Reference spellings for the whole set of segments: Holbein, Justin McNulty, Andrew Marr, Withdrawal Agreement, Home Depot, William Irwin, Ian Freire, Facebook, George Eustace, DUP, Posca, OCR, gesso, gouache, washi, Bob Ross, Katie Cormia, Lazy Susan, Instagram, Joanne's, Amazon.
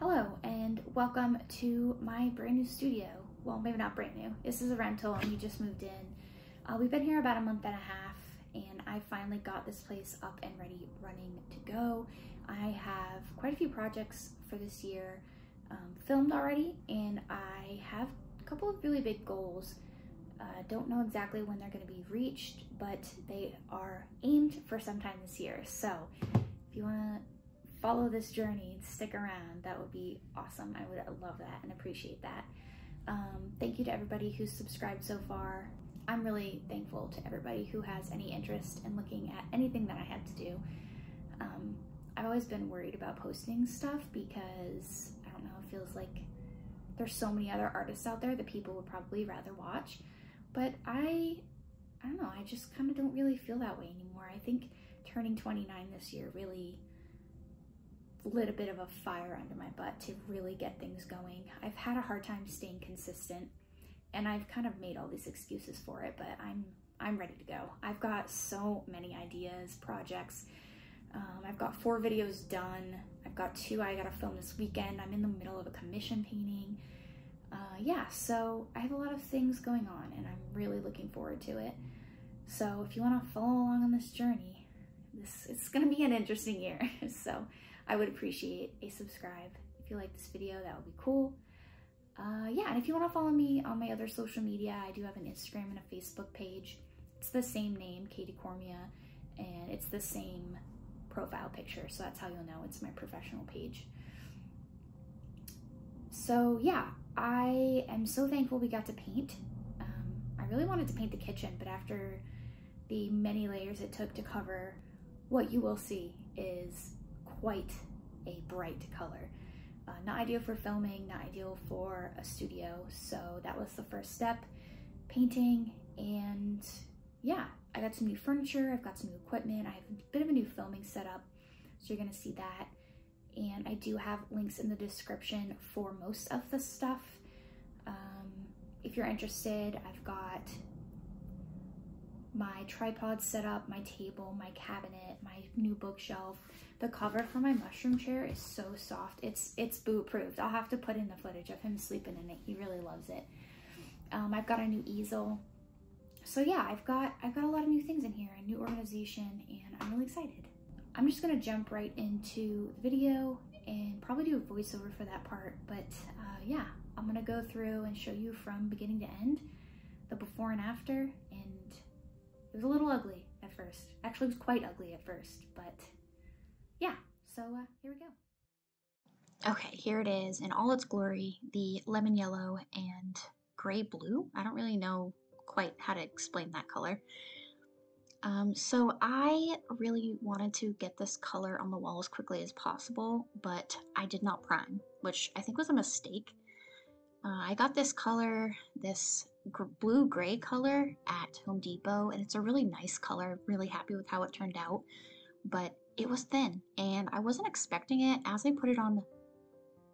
Hello and welcome to my brand new studio. Well, maybe not brand new. This is a rental and we just moved in. We've been here about a month and a half and I finally got this place up and ready, running to go. I have quite a few projects for this year filmed already, and I have a couple of really big goals. Don't know exactly when they're going to be reached, but they are aimed for sometime this year. So if you want to follow this journey and stick around, that would be awesome. I would love that and appreciate that. Thank you to everybody who's subscribed so far. I'm really thankful to everybody who has any interest in looking at anything that I had to do. I've always been worried about posting stuff because, I don't know, it feels like there's so many other artists out there that people would probably rather watch. But I don't know, I just kind of don't really feel that way anymore. I think turning 29 this year really lit a bit of a fire under my butt to really get things going. I've had a hard time staying consistent and I've kind of made all these excuses for it, but I'm ready to go. I've got so many ideas, projects. I've got 4 videos done. I've got 2 I gotta film this weekend. I'm in the middle of a commission painting. Yeah, so I have a lot of things going on and I'm really looking forward to it. So if you want to follow along on this journey, it's going to be an interesting year. So I would appreciate a subscribe. If you like this video, that would be cool. Yeah, and if you want to follow me on my other social media, I do have an Instagram and a Facebook page. It's the same name, Katie Cormia, and it's the same profile picture. So that's how you'll know it's my professional page. So yeah, I am so thankful we got to paint. I really wanted to paint the kitchen, but after the many layers it took to cover, what you will see is quite a bright color. Not ideal for filming, not ideal for a studio. So that was the first step, painting. And yeah, I got some new furniture, I've got some new equipment, I have a bit of a new filming setup, so you're gonna see that. And I do have links in the description for most of the stuff. If you're interested, I've got my tripod set up, my table, my cabinet, my new bookshelf. The cover for my mushroom chair is so soft. It's boot-proofed. I'll have to put in the footage of him sleeping in it. He really loves it. I've got a new easel. So yeah, I've got a lot of new things in here, a new organization, and I'm really excited. I'm just gonna jump right into the video and probably do a voiceover for that part, but yeah, I'm gonna go through and show you from beginning to end, the before and after, and it was a little ugly at first. Actually, it was quite ugly at first, but yeah, so here we go. Okay, here it is in all its glory, the lemon yellow and gray blue. I don't really know quite how to explain that color. So I really wanted to get this color on the wall as quickly as possible, but I did not prime, which I think was a mistake. I got this color, this blue-gray color at Home Depot, and it's a really nice color. Really happy with how it turned out, but it was thin and I wasn't expecting it. As I put it on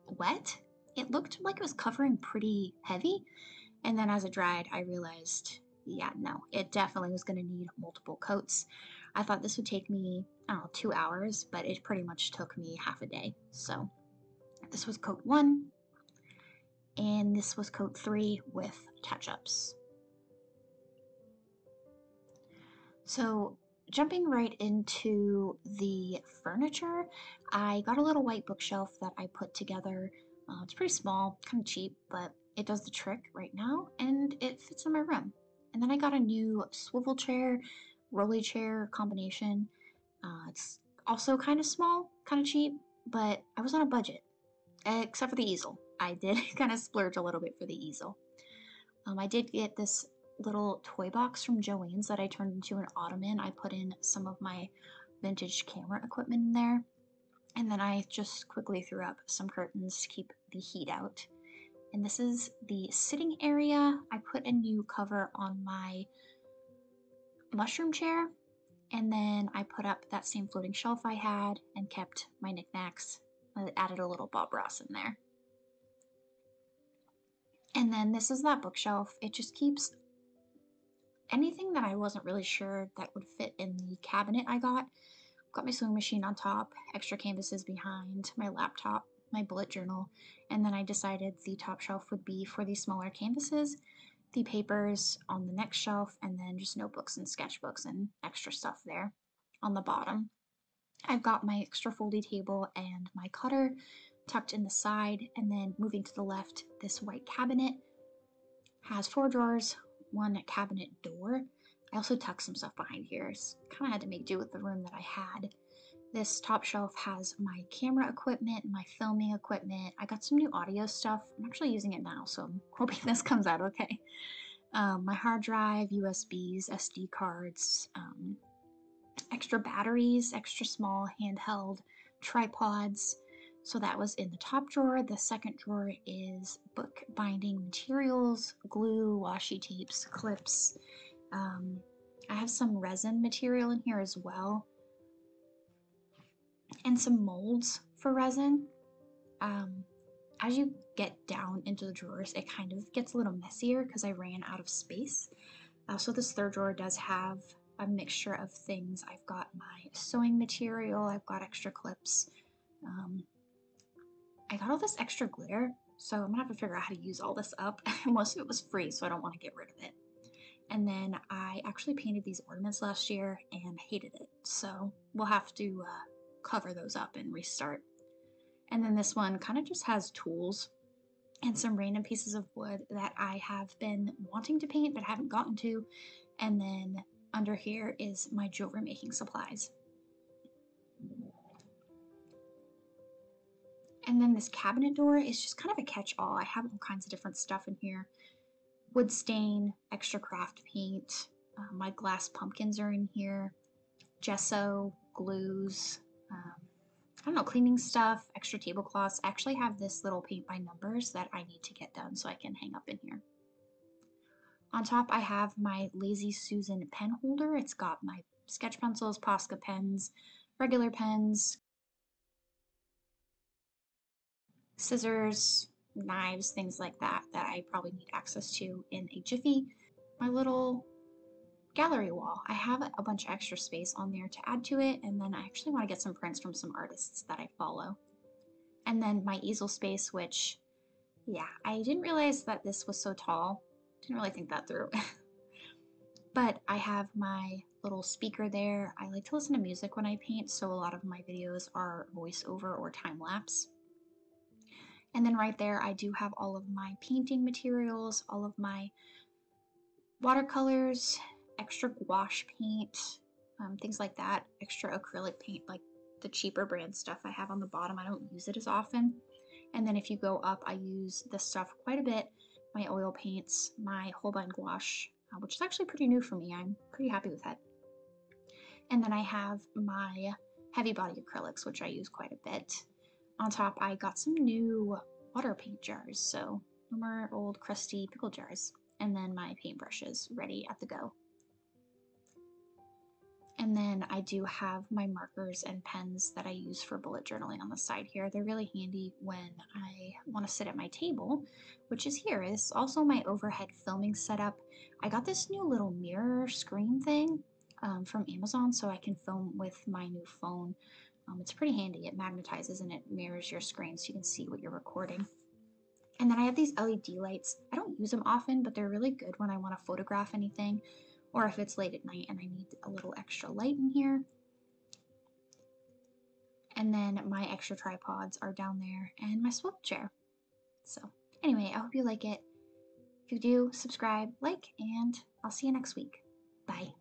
wet, it looked like it was covering pretty heavy. And then as it dried, I realized, yeah, no, it definitely was going to need multiple coats. I thought this would take me, I don't know, 2 hours, but it pretty much took me half a day. So this was coat 1, and this was coat 3 with touch-ups. So jumping right into the furniture, I got a little white bookshelf that I put together. It's pretty small, kind of cheap, but it does the trick right now, and it fits in my room. And then I got a new swivel chair, rolly chair combination. It's also kind of small, kind of cheap, but I was on a budget, except for the easel. I did kind of splurge a little bit for the easel. I did get this little toy box from Joanne's that I turned into an ottoman. I put in some of my vintage camera equipment in there. And then I just quickly threw up some curtains to keep the heat out. And this is the sitting area. I put a new cover on my mushroom chair, and then I put up that same floating shelf I had and kept my knickknacks. I added a little Bob Ross in there. And then this is that bookshelf. It just keeps anything that I wasn't really sure that would fit in the cabinet I got. I've got my sewing machine on top, extra canvases behind, my laptop, my bullet journal, and then I decided the top shelf would be for the smaller canvases, the papers on the next shelf, and then just notebooks and sketchbooks and extra stuff there on the bottom. I've got my extra foldy table and my cutter tucked in the side, and then moving to the left, this white cabinet has 4 drawers, 1 cabinet door. I also tucked some stuff behind here. Kind of had to make do with the room that I had. This top shelf has my camera equipment, my filming equipment. I got some new audio stuff. I'm actually using it now, so I'm hoping this comes out okay. My hard drive, USBs, SD cards, extra batteries, extra small handheld tripods. So that was in the top drawer. The second drawer is book binding materials, glue, washi tapes, clips. I have some resin material in here as well, and some molds for resin. As you get down into the drawers, it kind of gets a little messier because I ran out of space. So this third drawer does have a mixture of things. I've got my sewing material, I've got extra clips. I got all this extra glitter, so I'm gonna have to figure out how to use all this up. Most of it was free, so I don't want to get rid of it. And then I actually painted these ornaments last year and hated it, so we'll have to cover those up and restart. And then this one kind of just has tools and some random pieces of wood that I have been wanting to paint but haven't gotten to. And then under here is my jewelry making supplies. And then this cabinet door is just kind of a catch-all. I have all kinds of different stuff in here. Wood stain, extra craft paint, my glass pumpkins are in here, gesso, glues, I don't know, cleaning stuff, extra tablecloths. I actually have this little paint by numbers that I need to get done so I can hang up in here. On top, I have my Lazy Susan pen holder. It's got my sketch pencils, Posca pens, regular pens, scissors, knives, things like that, that I probably need access to in a jiffy. My little gallery wall. I have a bunch of extra space on there to add to it, and then I actually want to get some prints from some artists that I follow. And then my easel space, which, yeah, I didn't realize that this was so tall. Didn't really think that through. But I have my little speaker there. I like to listen to music when I paint, so a lot of my videos are voiceover or time-lapse. And then right there, I do have all of my painting materials, all of my watercolors, extra gouache paint, things like that, extra acrylic paint, like the cheaper brand stuff I have on the bottom. I don't use it as often. And then if you go up, I use this stuff quite a bit. My oil paints, my Holbein gouache, which is actually pretty new for me. I'm pretty happy with that. And then I have my heavy body acrylics, which I use quite a bit. On top, I got some new water paint jars, so no more old crusty pickle jars, and then my paintbrushes ready at the go. And then I do have my markers and pens that I use for bullet journaling on the side here. They're really handy when I want to sit at my table, which is here. This is also my overhead filming setup. I got this new little mirror screen thing from Amazon, so I can film with my new phone. It's pretty handy. It magnetizes and it mirrors your screen so you can see what you're recording. And then I have these LED lights. I don't use them often, but they're really good when I want to photograph anything or if it's late at night and I need a little extra light in here. And then my extra tripods are down there and my swivel chair. So anyway, I hope you like it. If you do, subscribe, like, and I'll see you next week. Bye.